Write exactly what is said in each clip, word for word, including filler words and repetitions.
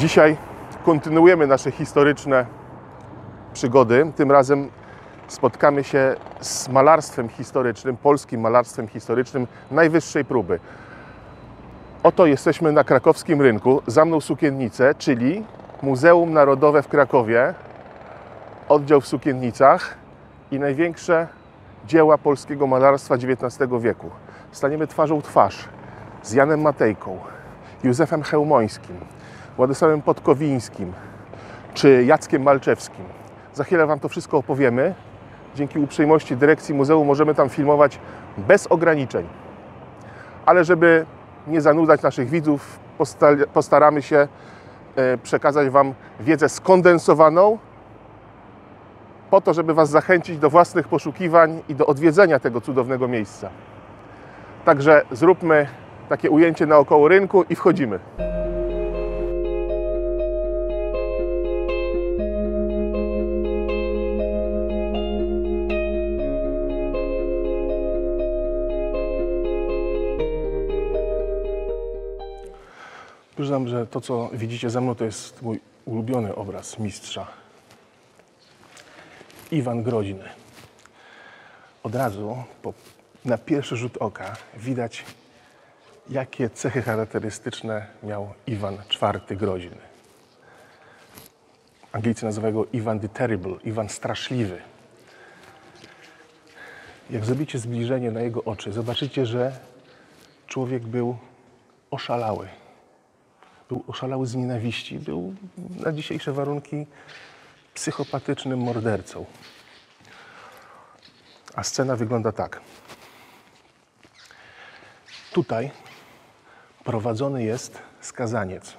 Dzisiaj kontynuujemy nasze historyczne przygody. Tym razem spotkamy się z malarstwem historycznym, polskim malarstwem historycznym najwyższej próby. Oto jesteśmy na krakowskim rynku, za mną Sukiennice, czyli Muzeum Narodowe w Krakowie, oddział w Sukiennicach i największe dzieła polskiego malarstwa dziewiętnastego wieku. Staniemy twarzą w twarz z Janem Matejką, Józefem Chełmońskim, Władysławem Podkowińskim czy Jackiem Malczewskim. Za chwilę Wam to wszystko opowiemy. Dzięki uprzejmości dyrekcji muzeum możemy tam filmować bez ograniczeń. Ale żeby nie zanudzać naszych widzów, postaramy się przekazać Wam wiedzę skondensowaną po to, żeby Was zachęcić do własnych poszukiwań i do odwiedzenia tego cudownego miejsca. Także zróbmy takie ujęcie naokoło rynku i wchodzimy. Przyznam, że to, co widzicie za mną, to jest mój ulubiony obraz mistrza. Iwan Groźny. Od razu, po, na pierwszy rzut oka, widać, jakie cechy charakterystyczne miał Iwan czwarty Groźny. Anglicy nazywają go Iwan the Terrible, Iwan Straszliwy. Jak zrobicie zbliżenie na jego oczy, zobaczycie, że człowiek był oszalały. Był oszalały z nienawiści, był na dzisiejsze warunki psychopatycznym mordercą. A scena wygląda tak. Tutaj prowadzony jest skazaniec,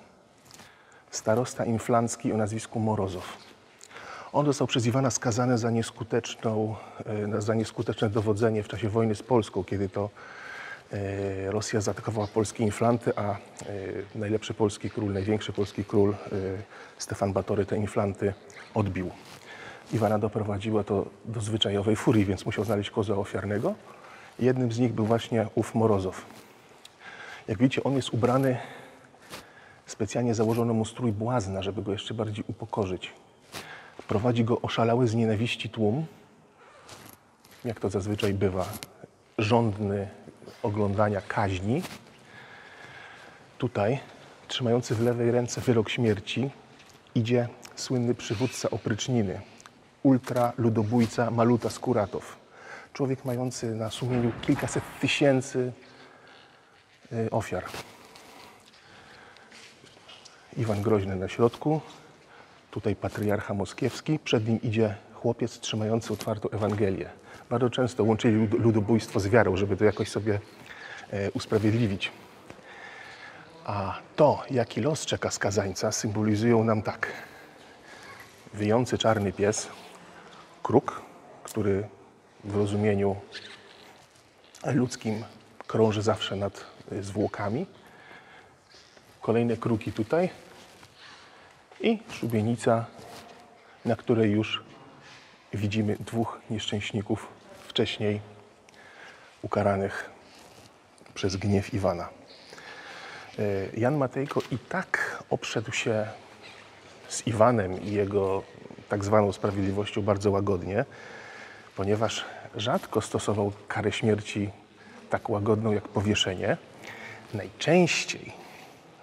starosta inflancki o nazwisku Morozow. On został przez Iwana skazany za, nieskuteczną, za nieskuteczne dowodzenie w czasie wojny z Polską, kiedy to Rosja zaatakowała polskie inflanty, a najlepszy polski król, największy polski król Stefan Batory te inflanty odbił. Iwana doprowadziła to do zwyczajowej furii, więc musiał znaleźć kozła ofiarnego. Jednym z nich był właśnie ów Morozow. Jak widzicie, on jest ubrany, specjalnie założono mu strój błazna, żeby go jeszcze bardziej upokorzyć. Prowadzi go oszalały z nienawiści tłum, jak to zazwyczaj bywa, żądny oglądania kaźni. Tutaj, trzymający w lewej ręce wyrok śmierci, idzie słynny przywódca opryczniny, ultraludobójca Maluta Skuratow. Człowiek mający na sumieniu kilkaset tysięcy ofiar. Iwan Groźny na środku, tutaj patriarcha moskiewski, przed nim idzie chłopiec trzymający otwartą Ewangelię. Bardzo często łączyli ludobójstwo z wiarą, żeby to jakoś sobie usprawiedliwić. A to, jaki los czeka skazańca, symbolizują nam tak. Wyjący czarny pies, kruk, który w rozumieniu ludzkim krąży zawsze nad zwłokami. Kolejne kruki tutaj i szubienica, na której już widzimy dwóch nieszczęśników wcześniej ukaranych przez gniew Iwana. Jan Matejko i tak obszedł się z Iwanem i jego tak zwaną sprawiedliwością bardzo łagodnie, ponieważ rzadko stosował karę śmierci tak łagodną jak powieszenie. Najczęściej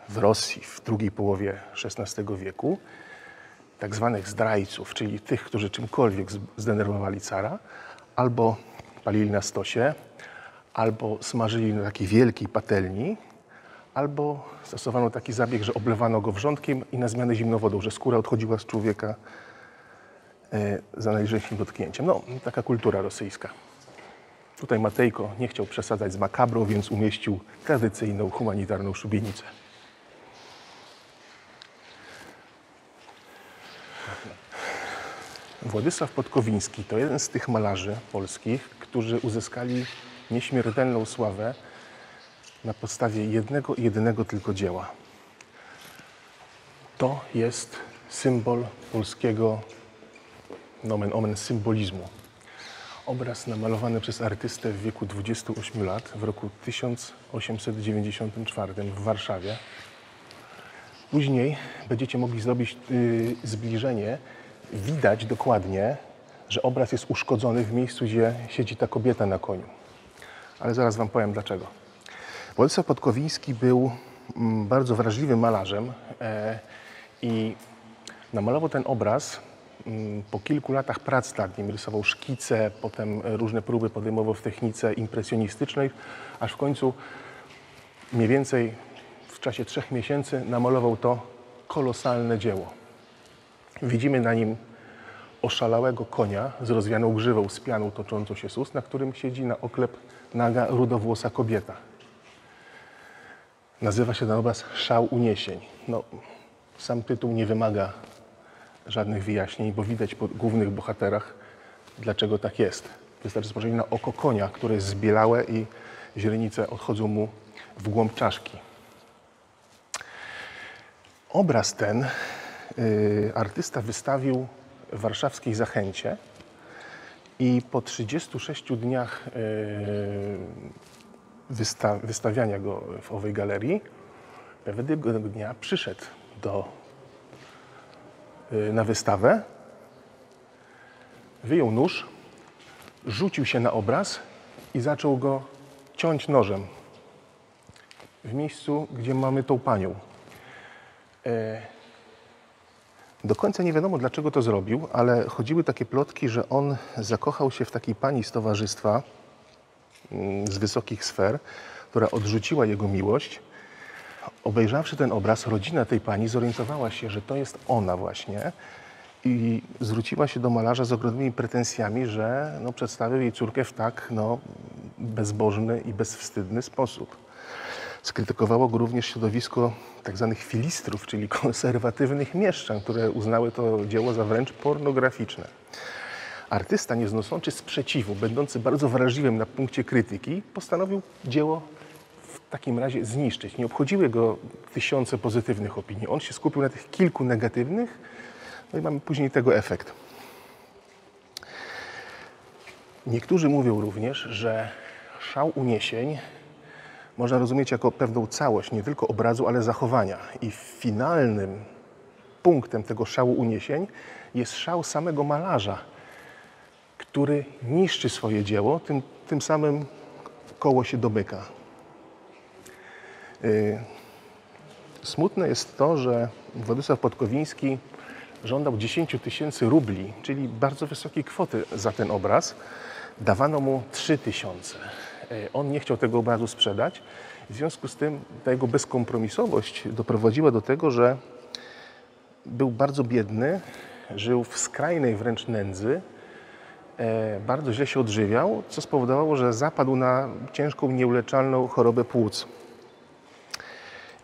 w Rosji w drugiej połowie szesnastego wieku tak zwanych zdrajców, czyli tych, którzy czymkolwiek zdenerwowali cara, albo palili na stosie, albo smażyli na takiej wielkiej patelni, albo stosowano taki zabieg, że oblewano go wrzątkiem i na zmianę zimną wodą, że skóra odchodziła z człowieka za najlżejszym dotknięciem. No, taka kultura rosyjska. Tutaj Matejko nie chciał przesadzać z makabrą, więc umieścił tradycyjną humanitarną szubienicę. Władysław Podkowiński to jeden z tych malarzy polskich, którzy uzyskali nieśmiertelną sławę na podstawie jednego i jedynego tylko dzieła. To jest symbol polskiego, nomen omen, symbolizmu. Obraz namalowany przez artystę w wieku dwudziestu ośmiu lat w roku tysiąc osiemset dziewięćdziesiątym czwartym w Warszawie Później będziecie mogli zrobić yy, zbliżenie. Widać dokładnie, że obraz jest uszkodzony w miejscu, gdzie siedzi ta kobieta na koniu. Ale zaraz wam powiem dlaczego. Władysław Podkowiński był mm, bardzo wrażliwym malarzem e, i namalował ten obraz. Po kilku latach prac nad nim rysował szkice, potem różne próby podejmował w technice impresjonistycznej, aż w końcu mniej więcej w czasie trzech miesięcy namalował to kolosalne dzieło. Widzimy na nim oszalałego konia z rozwianą grzywą, z pianą toczącą się z ust, na którym siedzi na oklep naga, rudowłosa kobieta. Nazywa się ten obraz Szał Uniesień. No, sam tytuł nie wymaga żadnych wyjaśnień, bo widać po głównych bohaterach, dlaczego tak jest. Wystarczy spojrzeć na oko konia, które jest zbielałe i źrenice odchodzą mu w głąb czaszki. Obraz ten y, artysta wystawił w warszawskiej Zachęcie i po trzydziestu sześciu dniach y, wysta wystawiania go w owej galerii, pewnego dnia przyszedł do na wystawę, wyjął nóż, rzucił się na obraz i zaczął go ciąć nożem w miejscu, gdzie mamy tą panią. Do końca nie wiadomo, dlaczego to zrobił, ale chodziły takie plotki, że on zakochał się w takiej pani z towarzystwa z wysokich sfer, która odrzuciła jego miłość. Obejrzawszy ten obraz, rodzina tej pani zorientowała się, że to jest ona właśnie i zwróciła się do malarza z ogromnymi pretensjami, że no, przedstawił jej córkę w tak no, bezbożny i bezwstydny sposób. Skrytykowało go również środowisko tzw. filistrów, czyli konserwatywnych mieszczan, które uznały to dzieło za wręcz pornograficzne. Artysta, nie znoszący sprzeciwu, będący bardzo wrażliwym na punkcie krytyki, postanowił dzieło w takim razie zniszczyć. Nie obchodziły go tysiące pozytywnych opinii. On się skupił na tych kilku negatywnych, no i mamy później tego efekt. Niektórzy mówią również, że Szał Uniesień można rozumieć jako pewną całość, nie tylko obrazu, ale zachowania. I finalnym punktem tego Szału Uniesień jest szał samego malarza, który niszczy swoje dzieło, tym, tym samym koło się domyka. Yy. Smutne jest to, że Władysław Podkowiński żądał dziesięciu tysięcy rubli, czyli bardzo wysokiej kwoty za ten obraz. Dawano mu trzy tysiące. Yy. On nie chciał tego obrazu sprzedać. W związku z tym ta jego bezkompromisowość doprowadziła do tego, że był bardzo biedny, żył w skrajnej wręcz nędzy, yy. bardzo źle się odżywiał, co spowodowało, że zapadł na ciężką, nieuleczalną chorobę płuc.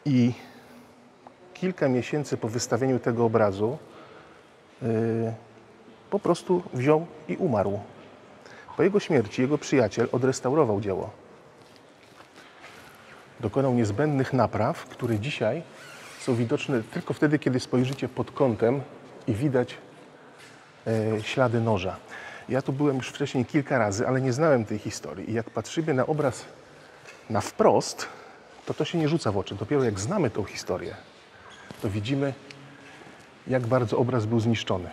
I kilka miesięcy po wystawieniu tego obrazu yy, po prostu wziął i umarł. Po jego śmierci jego przyjaciel odrestaurował dzieło. Dokonał niezbędnych napraw, które dzisiaj są widoczne tylko wtedy, kiedy spojrzycie pod kątem i widać yy, ślady noża. Ja tu byłem już wcześniej kilka razy, ale nie znałem tej historii. I jak patrzymy na obraz na wprost, to to się nie rzuca w oczy. Dopiero jak znamy tą historię, to widzimy, jak bardzo obraz był zniszczony.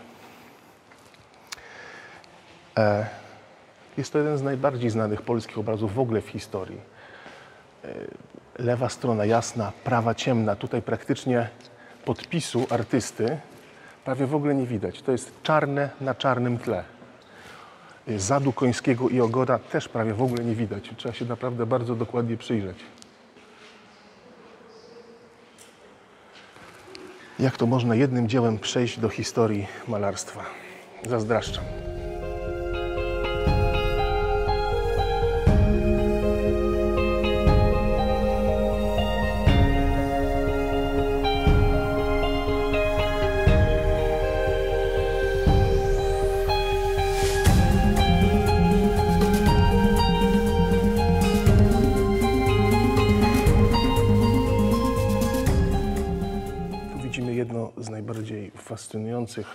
E, jest to jeden z najbardziej znanych polskich obrazów w ogóle w historii. E, lewa strona jasna, prawa ciemna. Tutaj praktycznie podpisu artysty prawie w ogóle nie widać. To jest czarne na czarnym tle. E, zadu końskiego i ogona też prawie w ogóle nie widać. Trzeba się naprawdę bardzo dokładnie przyjrzeć. Jak to można jednym dziełem przejść do historii malarstwa? Zazdraszczam. Jedno z najbardziej fascynujących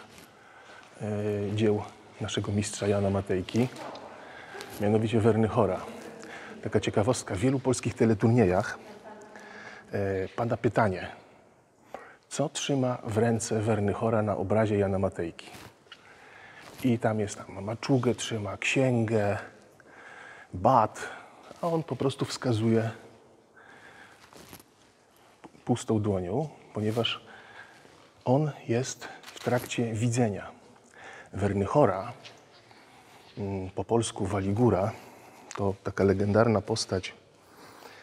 y, dzieł naszego mistrza Jana Matejki, mianowicie Wernyhora. Taka ciekawostka, w wielu polskich teleturniejach y, pada pytanie, co trzyma w ręce Wernyhora na obrazie Jana Matejki. I tam jest, tam maczugę trzyma, księgę, bat, a on po prostu wskazuje pustą dłonią, ponieważ on jest w trakcie widzenia. Wernyhora, po polsku Waligura, to taka legendarna postać,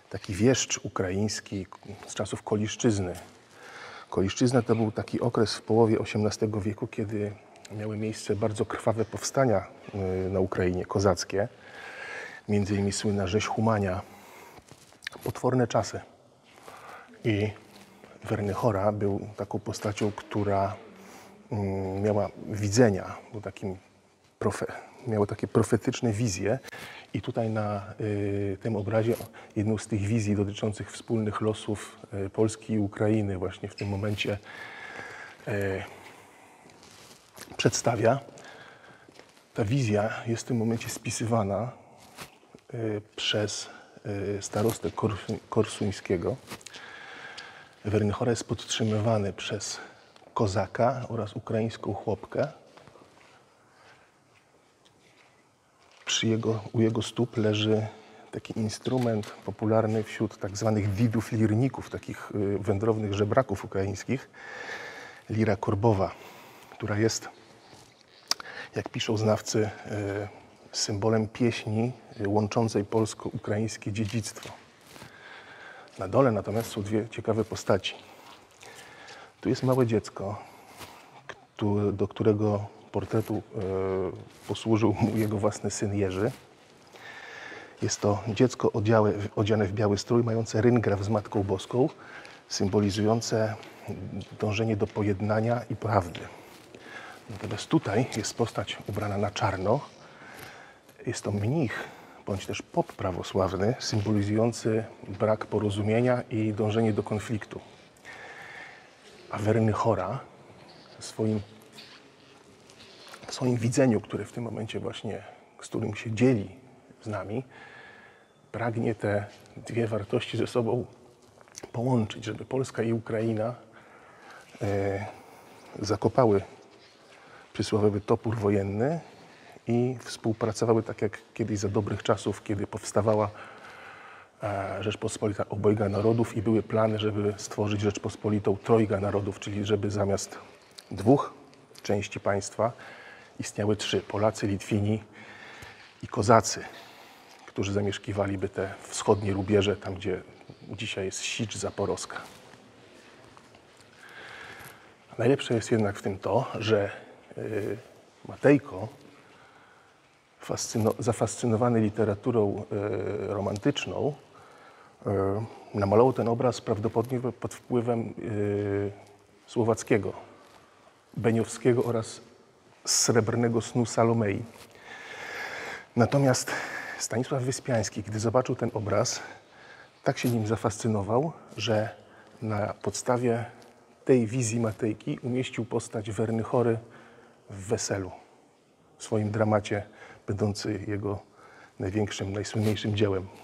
taki wieszcz ukraiński z czasów Koliszczyzny. Koliszczyzna to był taki okres w połowie osiemnastego wieku, kiedy miały miejsce bardzo krwawe powstania na Ukrainie, kozackie. Między innymi słynna rzeź Humania. Potworne czasy. I Wernyhora był taką postacią, która miała widzenia, był takim profe, miał takie profetyczne wizje. I tutaj na y, tym obrazie jedną z tych wizji dotyczących wspólnych losów y, Polski i Ukrainy właśnie w tym momencie y, przedstawia. Ta wizja jest w tym momencie spisywana y, przez y, starostę Korsu, korsuńskiego. Wernyhora jest podtrzymywany przez kozaka oraz ukraińską chłopkę. Przy jego, u jego stóp leży taki instrument popularny wśród tak zwanych widów lirników, takich wędrownych żebraków ukraińskich, lira korbowa, która jest, jak piszą znawcy, symbolem pieśni łączącej polsko-ukraińskie dziedzictwo. Na dole natomiast są dwie ciekawe postaci. Tu jest małe dziecko, do którego portretu y, posłużył mu jego własny syn Jerzy. Jest to dziecko odziałe, odziane w biały strój, mające ryngraf z Matką Boską, symbolizujące dążenie do pojednania i prawdy. Natomiast tutaj jest postać ubrana na czarno. Jest to mnich, bądź też pop prawosławny, symbolizujący brak porozumienia i dążenie do konfliktu. A Wernyhora swoim W swoim widzeniu, które w tym momencie właśnie, z którym się dzieli z nami, pragnie te dwie wartości ze sobą połączyć, żeby Polska i Ukraina e, zakopały przysłowiowy topór wojenny i współpracowały tak jak kiedyś za dobrych czasów, kiedy powstawała e, Rzeczpospolita Obojga Narodów i były plany, żeby stworzyć Rzeczpospolitą Trojga Narodów, czyli żeby zamiast dwóch części państwa istniały trzy: Polacy, Litwini i Kozacy, którzy zamieszkiwaliby te wschodnie rubieże, tam gdzie dzisiaj jest Sicz Zaporoska. Najlepsze jest jednak w tym to, że y, Matejko, zafascynowany literaturą y, romantyczną, y, namalował ten obraz prawdopodobnie pod wpływem y, Słowackiego, Beniowskiego oraz Srebrnego snu Salomei. Natomiast Stanisław Wyspiański, gdy zobaczył ten obraz, tak się nim zafascynował, że na podstawie tej wizji Matejki umieścił postać Wernyhory w Weselu, w swoim dramacie, będący jego największym, najsłynniejszym dziełem.